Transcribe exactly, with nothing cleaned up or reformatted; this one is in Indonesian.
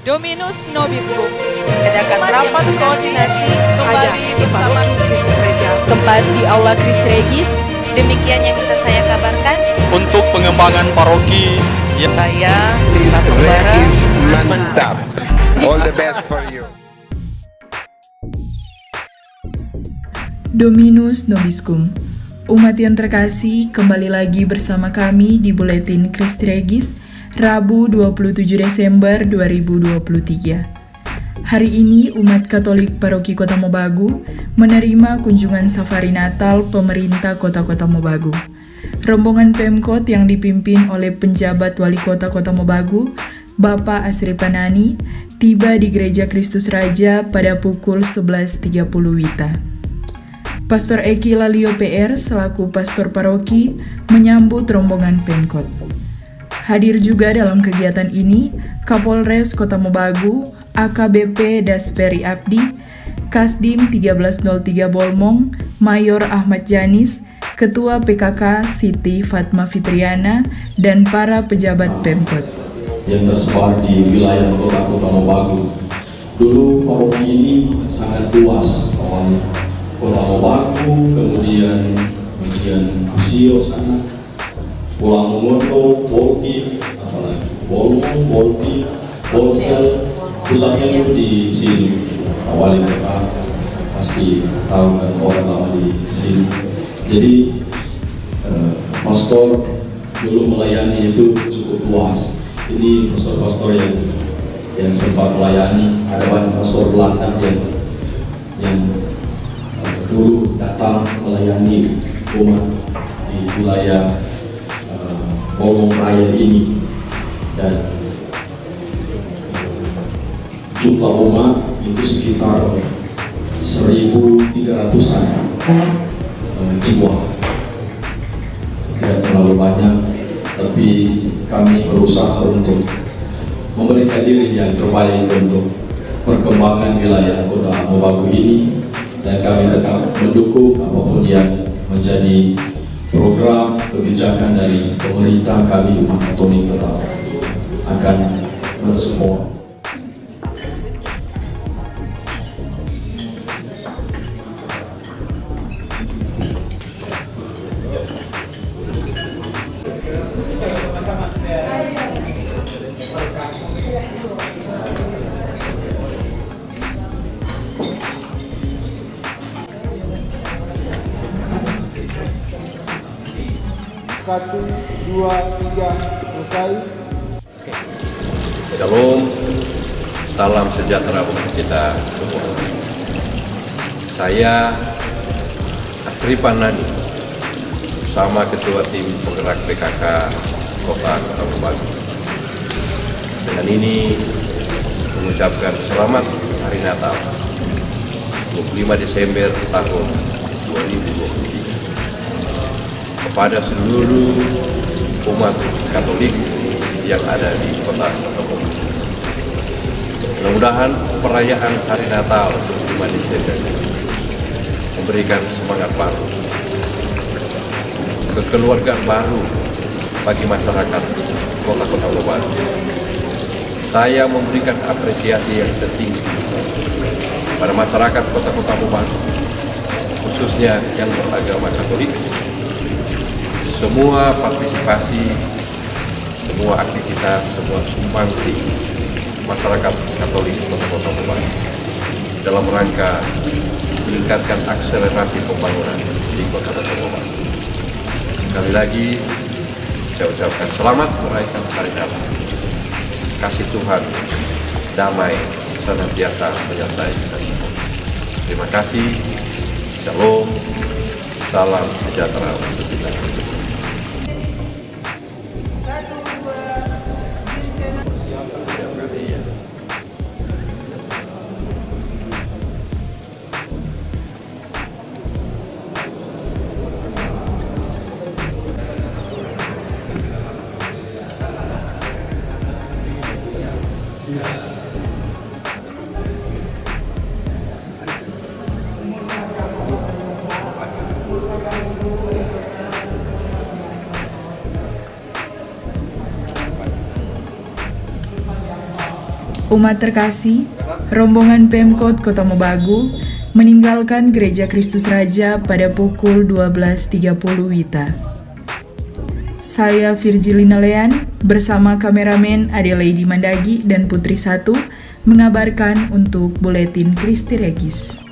Dominus Nobiscum. Adakan rapat koordinasi kembali bersama Kristus Raja, tempat di Aula Christi Regis. Demikian yang bisa saya kabarkan. Untuk pengembangan paroki, ya saya Kristus Regis mantap. All the best for you. Dominus Nobiscum. Umat yang terkasih, kembali lagi bersama kami di Buletin Christi Regis Rabu dua puluh tujuh Desember dua ribu dua puluh tiga. Hari ini umat Katolik Paroki Kotamobagu menerima kunjungan safari Natal pemerintah Kota Kotamobagu. Rombongan Pemkot yang dipimpin oleh penjabat Wali Kota Kotamobagu, Bapak Asripan Nani, tiba di Gereja Kristus Raja pada pukul sebelas tiga puluh W I B. Pastor Eki Lalio P R selaku pastor paroki menyambut rombongan Pemkot. Hadir juga dalam kegiatan ini Kapolres Kotamobagu, A K B P Dasperi Abdi, Kasdim seribu tiga ratus tiga Bolmong, Mayor Achmad Janis, Ketua P K K Siti Fatma Fitriana, dan para pejabat Pemkot yang tersebar di wilayah Kota Kotamobagu. Dulu paroki ini sangat luas, awalnya Kotamobagu, kemudian kemudian Kusio sana. Pulang Moto, Bolki, apalagi Bolong, Bolki, Bolsel, pusatnya itu di sini. Awalnya mereka pasti tahu kan orang lama di sini. Jadi eh, pastor dulu melayani itu cukup luas. Ini pastor-pastor yang yang sempat melayani, ada banyak pastor Belanda yang yang eh, dulu datang melayani umat di wilayah Bolong Raya ini, dan jumlah umat itu sekitar seribu tiga ratusan jiwa, tidak terlalu banyak, tapi kami berusaha untuk memberikan diri yang terbaik untuk perkembangan wilayah Kotamobagu ini, dan kami tetap mendukung apapun yang menjadi program kebijakan dari pemerintah. Kami umat Katolik tetap akan bersupport. Satu, dua, tiga, selesai. Shalom, salam sejahtera untuk kita semua. Saya Asripan Nani, bersama Ketua Tim Penggerak P K K Kota Kotamobagu. Dengan ini mengucapkan selamat Hari Natal, dua puluh lima Desember tahun dua ribu dua puluh tiga. Kepada seluruh umat Katolik yang ada di Kota Kotamobagu. Mudah-mudahan perayaan Hari Natal dua puluh lima Desember memberikan semangat baru, kekeluargaan baru bagi masyarakat Kota Kotamobagu. Saya memberikan apresiasi yang tertinggi pada masyarakat Kota Kotamobagu, khususnya yang beragama Katolik. Semua partisipasi, semua aktivitas, semua sumbangsi masyarakat Katolik Kota Kotamobagu dalam rangka meningkatkan akselerasi pembangunan di Kota Kotamobagu. Sekali lagi saya ucapkan selamat merayakan Hari Natal. Kasih Tuhan damai senantiasa menyertai kita semua. Terima kasih. Shalom. Salam sejahtera untuk kita semua. Umat terkasih, rombongan Pemkot Kotamobagu meninggalkan Gereja Kristus Raja pada pukul dua belas tiga puluh W I B. Saya Virgilina Lehan bersama kameramen Adelaidi Mandagi dan Putri Satu mengabarkan untuk Buletin Christi Regis.